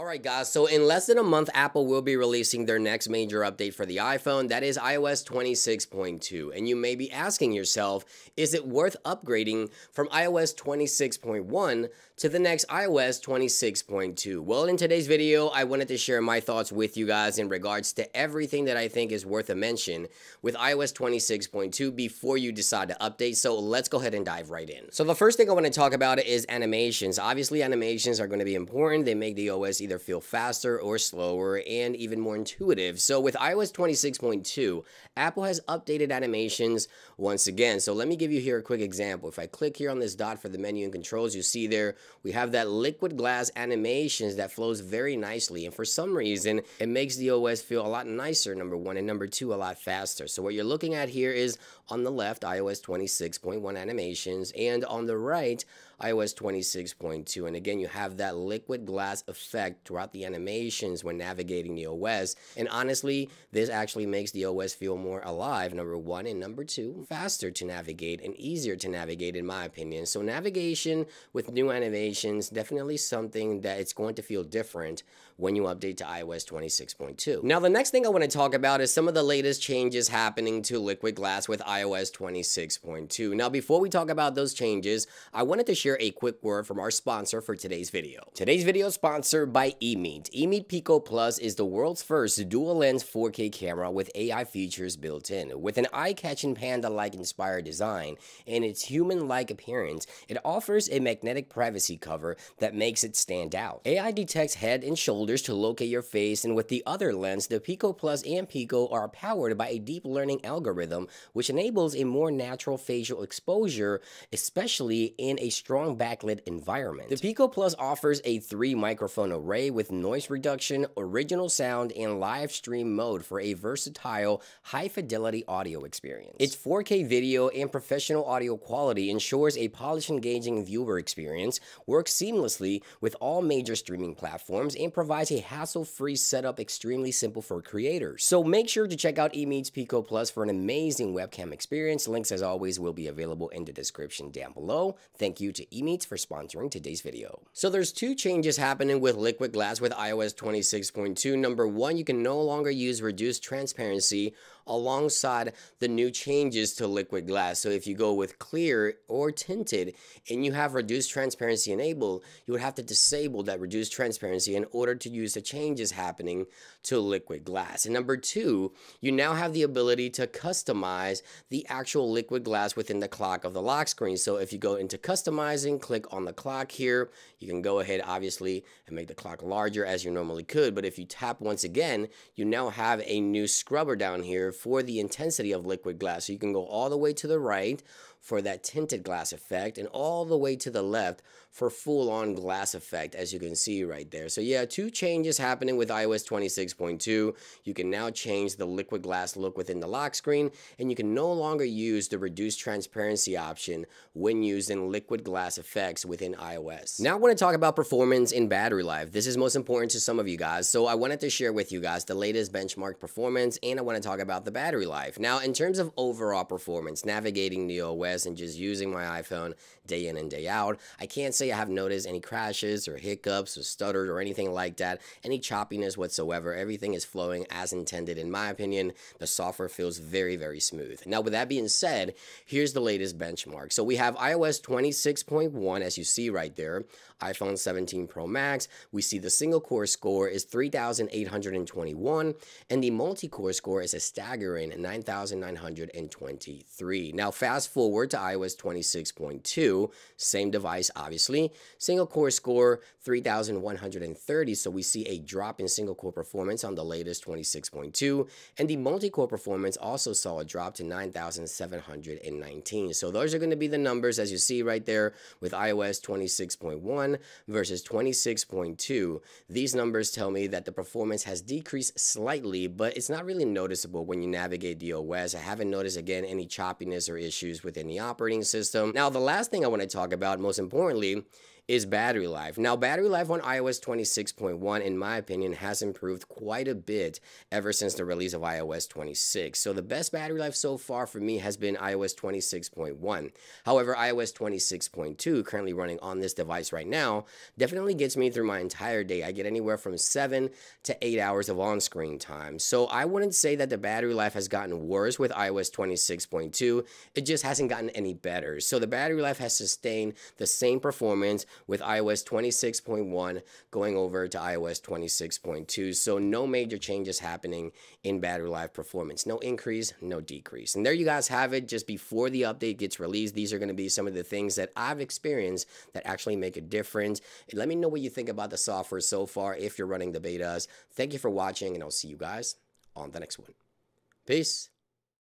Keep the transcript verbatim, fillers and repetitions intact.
Alright guys, so in less than a month, Apple will be releasing their next major update for the iPhone, that is i O S twenty-six point two. And you may be asking yourself, is it worth upgrading from i O S twenty-six point one to the next i O S twenty-six point two? Well, in today's video, I wanted to share my thoughts with you guys in regards to everything that I think is worth a mention with i O S twenty-six point two before you decide to update. So let's go ahead and dive right in. So the first thing I want to talk about is animations. Obviously, animations are going to be important. They make the O S either feel faster or slower and even more intuitive. So with i O S twenty-six point two, Apple has updated animations once again. So let me give you here a quick example. If I click here on this dot for the menu and controls, you see there we have that liquid glass animations that flows very nicely. And for some reason, it makes the O S feel a lot nicer, number one, and number two, a lot faster. So what you're looking at here is on the left, i O S twenty-six point one animations, and on the right, i O S twenty-six point two. And again, you have that liquid glass effect throughout the animations when navigating the O S. And honestly, this actually makes the O S feel more alive, number one, and number two, faster to navigate and easier to navigate, in my opinion. So navigation with new animations, definitely something that it's going to feel different when you update to i O S twenty-six point two. Now, the next thing I want to talk about is some of the latest changes happening to liquid glass with i O S twenty-six point two. Now, before we talk about those changes, I wanted to share a quick word from our sponsor for today's video. Today's video is sponsored by By EMEET. EMEET Piko+ is the world's first dual-lens four K camera with A I features built in. With an eye-catching panda-like inspired design and its human-like appearance, it offers a magnetic privacy cover that makes it stand out. A I detects head and shoulders to locate your face, and with the other lens, the Piko+ and Piko are powered by a deep learning algorithm which enables a more natural facial exposure, especially in a strong backlit environment. The Piko+ offers a three-microphone array with noise reduction, original sound, and live stream mode for a versatile, high-fidelity audio experience. Its four K video and professional audio quality ensures a polished, engaging viewer experience, works seamlessly with all major streaming platforms, and provides a hassle-free setup extremely simple for creators. So make sure to check out EMEET's Piko+ for an amazing webcam experience. Links, as always, will be available in the description down below. Thank you to EMEET for sponsoring today's video. So there's two changes happening with Liquid Liquid glass with i O S twenty-six point two. Number one, you can no longer use reduced transparency alongside the new changes to liquid glass. So if you go with clear or tinted and you have reduced transparency enabled, you would have to disable that reduced transparency in order to use the changes happening to liquid glass. And number two, you now have the ability to customize the actual liquid glass within the clock of the lock screen. So if you go into customizing, click on the clock here, you can go ahead obviously and make the clock larger as you normally could. But if you tap once again, you now have a new scrubber down here for the intensity of liquid glass. So you can go all the way to the right for that tinted glass effect and all the way to the left for full-on glass effect, as you can see right there. So yeah, two changes happening with i O S twenty-six point two. You can now change the liquid glass look within the lock screen, and you can no longer use the reduced transparency option when using liquid glass effects within iOS. Now I want to talk about performance and battery life. This is most important to some of you guys, so I wanted to share with you guys the latest benchmark performance, and I want to talk about the battery life. Now, in terms of overall performance, navigating the O S and just using my iPhone day in and day out, I can't say I have noticed any crashes or hiccups or stutters or anything like that, any choppiness whatsoever. Everything is flowing as intended. In my opinion, the software feels very, very smooth. Now, with that being said, here's the latest benchmark. So we have i O S twenty-six point one, as you see right there, iPhone seventeen Pro Max. We see the single core score is three thousand eight hundred twenty-one, and the multi-core score is a staggering nine thousand nine hundred twenty-three. Now, fast forward to i O S twenty-six point two, same device obviously, single core score three thousand one hundred thirty, so we see a drop in single core performance on the latest twenty-six point two, and the multi-core performance also saw a drop to nine thousand seven hundred nineteen. So those are going to be the numbers, as you see right there, with i O S twenty-six point one versus twenty-six point two. These numbers tell me that the performance has decreased slightly, but it's not really noticeable when you navigate the O S. I haven't noticed again any choppiness or issues within the operating system. Now, the last thing I want to talk about, most importantly, is battery life. Now, battery life on iOS twenty-six point one, in my opinion, has improved quite a bit ever since the release of iOS twenty-six. So the best battery life so far for me has been iOS twenty-six point one. However, iOS twenty-six point two, currently running on this device right now, definitely gets me through my entire day. I get anywhere from seven to eight hours of on-screen time. So I wouldn't say that the battery life has gotten worse with iOS twenty-six point two. It just hasn't gotten any better. So the battery life has sustained the same performance with iOS twenty-six point one going over to iOS twenty-six point two. So no major changes happening in battery life performance. No increase, no decrease. And there you guys have it. Just before the update gets released, these are going to be some of the things that I've experienced that actually make a difference. Let me know what you think about the software so far if you're running the betas. Thank you for watching, and I'll see you guys on the next one. Peace.